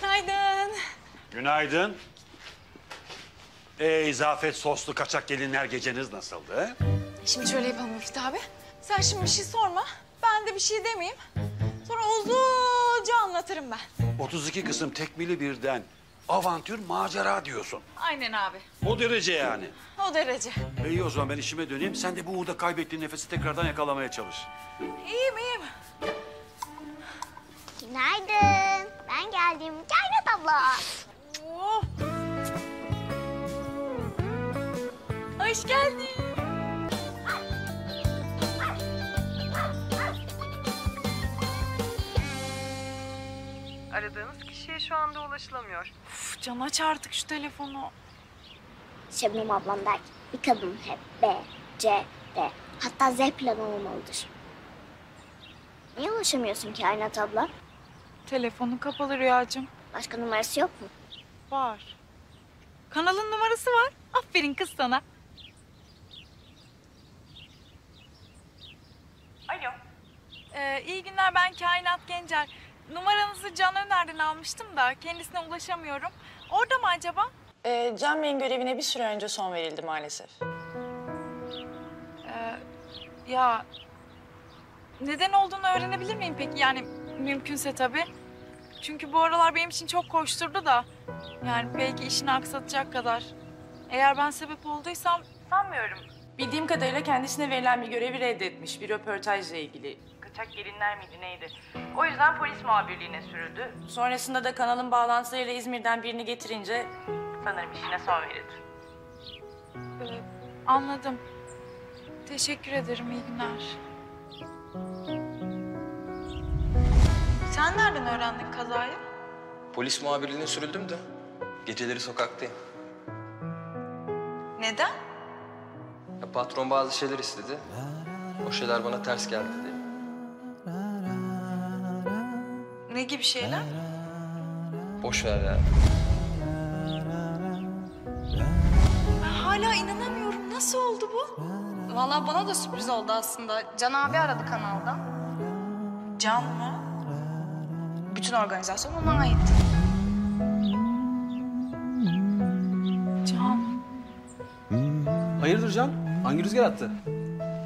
Günaydın. Günaydın. Zafet soslu kaçak gelinler geceniz nasıldı? Şimdi şöyle yapalım Müfit abi. Sen şimdi bir şey sorma. Ben de bir şey demeyeyim. Sonra uzunca anlatırım ben. 32 kısım tekmili birden avantür macera diyorsun. Aynen abi. O derece yani. O derece. İyi o zaman ben işime döneyim. Sen de bu uğurda kaybettiğin nefesi tekrardan yakalamaya çalış. İyiyim iyiyim. Günaydın. Ben geldim. Kainat abla. Oh. Hoş geldin. Aradığınız kişiye şu anda ulaşılamıyor. Uf, can aç artık şu telefonu. Sebnem ablam der ki bir kadın hep B, C, D hatta Z planı olmalıdır. Niye ulaşamıyorsun ki Kainat abla? Telefonu kapalı Rüyacığım. Başka numarası yok mu? Var. Kanalın numarası var. Aferin kız sana. Alo. İyi günler ben Kainat Gencel. Numaranızı Can Öner'den almıştım da kendisine ulaşamıyorum. Orada mı acaba? Can Bey'in görevine bir süre önce son verildi maalesef. Ya neden olduğunu öğrenebilir miyim peki? Yani mümkünse tabii. Çünkü bu aralar benim için çok koşturdu da. Yani belki işini aksatacak kadar. Eğer ben sebep olduysam sanmıyorum. Bildiğim kadarıyla kendisine verilen bir görevi reddetmiş. Bir röportajla ilgili. Kaçak gelinler miydi neydi? O yüzden polis muhabirliğine sürüldü. Sonrasında da kanalın bağlantılarıyla İzmir'den birini getirince sanırım işine son verilir. Anladım. Teşekkür ederim. İyi günler. Sen nereden öğrendin kazayı? Polis muhabirliğine sürüldüm de geceleri sokaktayım. Neden? Ya patron bazı şeyler istedi. O şeyler bana ters geldi dedi. Ne gibi şeyler? Boş ver ya. Ben hala inanamıyorum. Nasıl oldu bu? Vallahi bana da sürpriz oldu aslında. Can abi aradı kanaldan. Can mı? Bütün organizasyon ona aitti. Can. Hayırdır Can? Hangi rüzgar attı?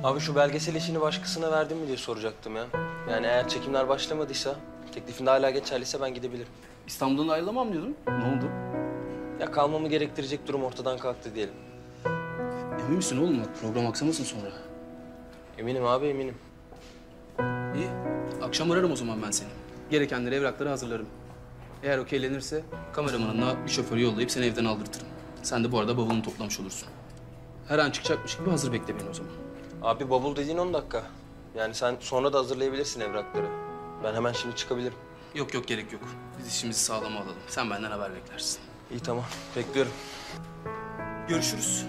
Abi şu belgesel işini başkasına verdin mi diye soracaktım ya. Yani eğer çekimler başlamadıysa, teklifinde hala geçerliyse ben gidebilirim. İstanbul'dan ayrılamam diyordun. Ne oldu? Ya kalmamı gerektirecek durum ortadan kalktı diyelim. Emin misin oğlum? Program aksamasın sonra. Eminim abi, eminim. İyi. Akşam ararım o zaman ben seni. Gerekenleri, evrakları hazırlarım. Eğer okeylenirse kameramanına bir şoförü yollayıp seni evden aldırtırım. Sen de bu arada bavulunu toplamış olursun. Her an çıkacakmış gibi hazır bekle beni o zaman. Abi bavul dediğin 10 dakika. Yani sen sonra da hazırlayabilirsin evrakları. Ben hemen şimdi çıkabilirim. Yok yok gerek yok. Biz işimizi sağlama alalım. Sen benden haber beklersin. İyi tamam. Bekliyorum. Görüşürüz.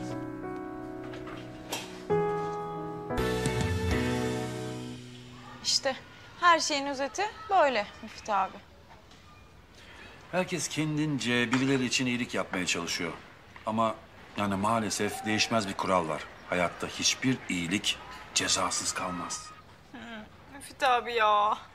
İşte her şeyin özeti böyle Müfit abi. Herkes kendince birileri için iyilik yapmaya çalışıyor. Ama yani maalesef değişmez bir kural var. Hayatta hiçbir iyilik cezasız kalmaz. Müfit abi ya.